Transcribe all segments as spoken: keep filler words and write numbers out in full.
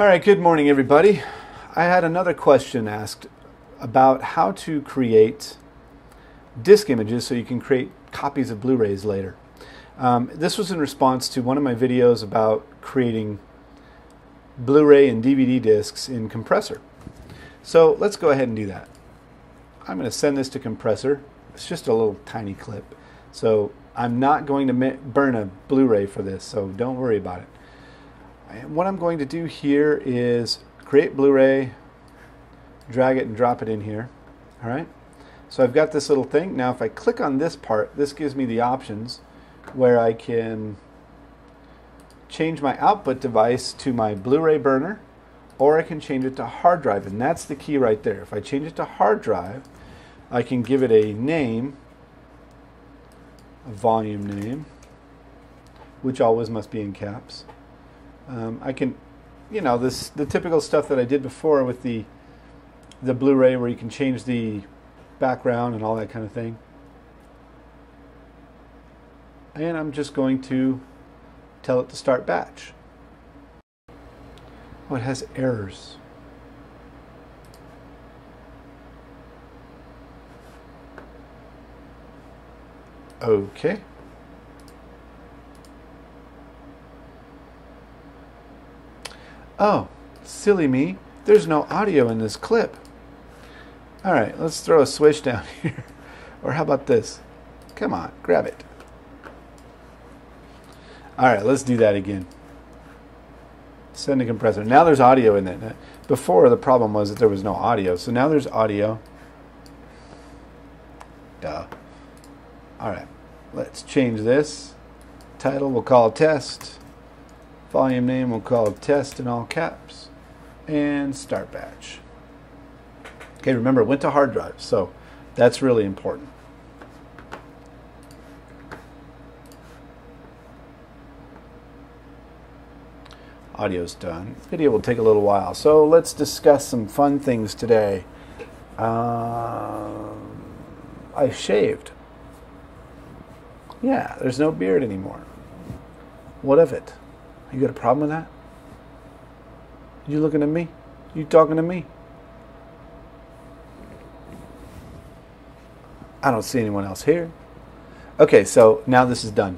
All right, good morning, everybody. I had another question asked about how to create disc images so you can create copies of Blu-rays later. Um, this was in response to one of my videos about creating Blu-ray and D V D discs in Compressor. So let's go ahead and do that. I'm going to send this to Compressor. It's just a little tiny clip. So I'm not going to burn a Blu-ray for this, so don't worry about it. And what I'm going to do here is create Blu-ray, drag it and drop it in here. All right. So I've got this little thing. Now if I click on this part, this gives me the options where I can change my output device to my Blu-ray burner, or I can change it to hard drive, and that's the key right there. If I change it to hard drive, I can give it a name, a volume name, which always must be in caps. Um, I can, you know, this the typical stuff that I did before with the the Blu-ray, where you can change the background and all that kind of thing. And I'm just going to tell it to start batch. Oh, it has errors. Okay. Oh, silly me. There's no audio in this clip. All right, let's throw a switch down here. Or how about this? Come on, grab it. All right, let's do that again. Send a compressor. Now there's audio in it. Before, the problem was that there was no audio. So now there's audio. Duh. All right, let's change this. Title, we'll call test. Volume name, we'll call test in all caps. And start batch. Okay, remember, it went to hard drive, so that's really important. Audio's done. Video will take a little while. So let's discuss some fun things today. Uh, I shaved. Yeah, there's no beard anymore. What of it? You got a problem with that? You looking at me? You talking to me? I don't see anyone else here. Okay, so now this is done.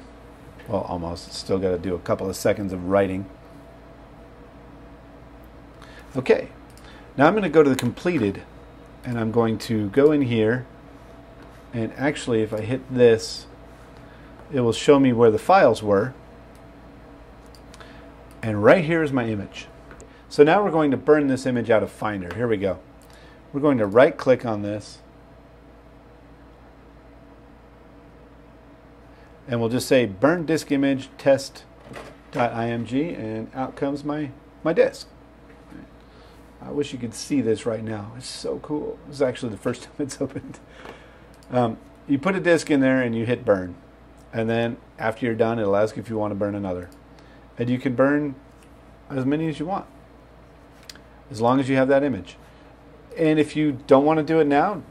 Well, almost. Still got to do a couple of seconds of writing. Okay, now I'm going to go to the completed, and I'm going to go in here, and actually if I hit this, it will show me where the files were, and right here is my image. So now we're going to burn this image out of Finder. Here we go. We're going to right click on this, and we'll just say burn disk image test.img, and out comes my, my disk. I wish you could see this right now. It's so cool. This is actually the first time it's opened. Um, you put a disk in there and you hit burn. And then after you're done, it'll ask if you want to burn another. And you can burn as many as you want, as long as you have that image. And if you don't want to do it now,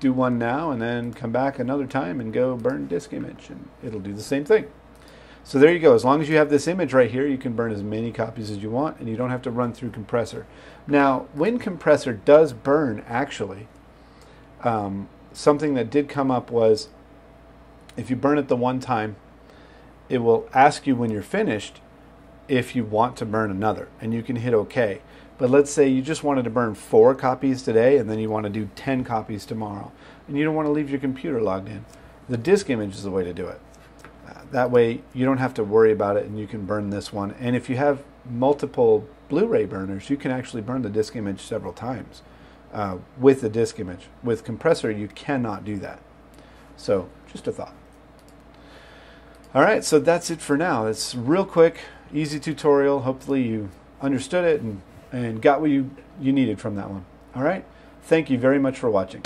do one now and then come back another time and go burn disk image. And it'll do the same thing. So there you go. As long as you have this image right here, you can burn as many copies as you want, and you don't have to run through Compressor. Now, when Compressor does burn, actually, um, something that did come up was if you burn it the one time, it will ask you when you're finished if you want to burn another, and you can hit OK. But let's say you just wanted to burn four copies today, and then you want to do ten copies tomorrow, and you don't want to leave your computer logged in. The disk image is the way to do it. That way you don't have to worry about it, and you can burn this one. And if you have multiple Blu-ray burners, you can actually burn the disk image several times uh, with the disk image. With Compressor, you cannot do that. So just a thought. All right, so that's it for now. It's real quick, easy tutorial. Hopefully you understood it and, and got what you, you needed from that one. All right, thank you very much for watching.